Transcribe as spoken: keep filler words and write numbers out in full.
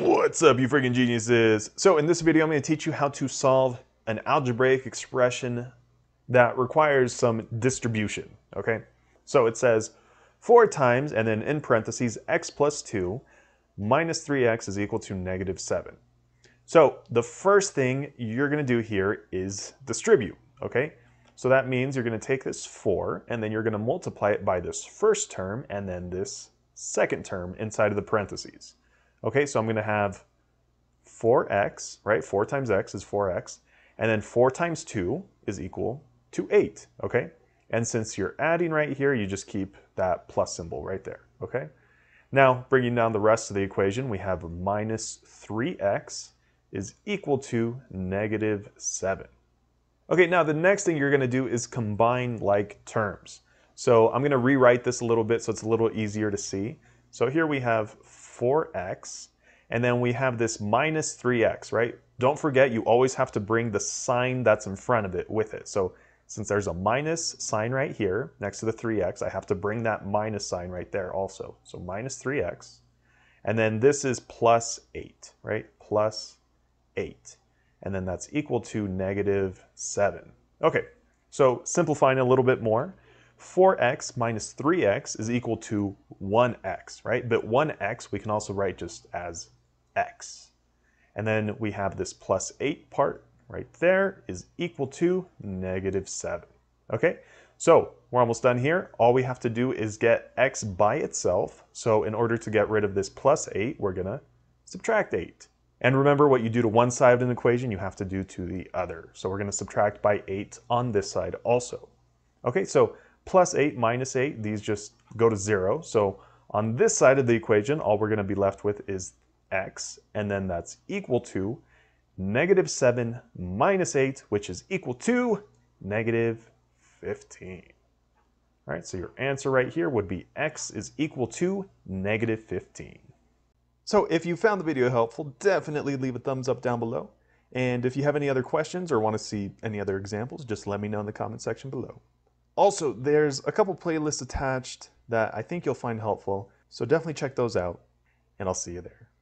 What's up, you freaking geniuses? So in this video, I'm going to teach you how to solve an algebraic expression that requires some distribution, okay? So it says four times, and then in parentheses, x plus two minus three x is equal to negative seven. So the first thing you're going to do here is distribute, okay? So that means you're going to take this four, and then you're going to multiply it by this first term, and then this second term inside of the parentheses. Okay, so I'm going to have four x, right? four times x is four x, and then four times two is equal to eight, okay? And since you're adding right here, you just keep that plus symbol right there, okay? Now, bringing down the rest of the equation, we have minus three x is equal to negative seven. Okay, now the next thing you're going to do is combine like terms. So I'm going to rewrite this a little bit so it's a little easier to see. So here we have four x, and then we have this minus three x, right? Don't forget, you always have to bring the sign that's in front of it with it. So since there's a minus sign right here next to the three x, I have to bring that minus sign right there also. So minus three x, and then this is plus eight, right? Plus eight, and then that's equal to negative seven. Okay, so simplifying a little bit more, four x minus three x is equal to one x, right? But one x we can also write just as x. And then we have this plus eight part right there is equal to negative seven. Okay, so we're almost done here. All we have to do is get x by itself. So in order to get rid of this plus eight, we're gonna subtract eight. And remember, what you do to one side of an equation, you have to do to the other. So we're gonna subtract by eight on this side also. Okay, so plus eight minus eight, these just go to zero. So on this side of the equation, all we're going to be left with is x, and then that's equal to negative seven minus eight, which is equal to negative fifteen. All right, so your answer right here would be x is equal to negative fifteen. So if you found the video helpful, definitely leave a thumbs up down below. And if you have any other questions or want to see any other examples, just let me know in the comment section below. Also, there's a couple playlists attached that I think you'll find helpful, so definitely check those out, and I'll see you there.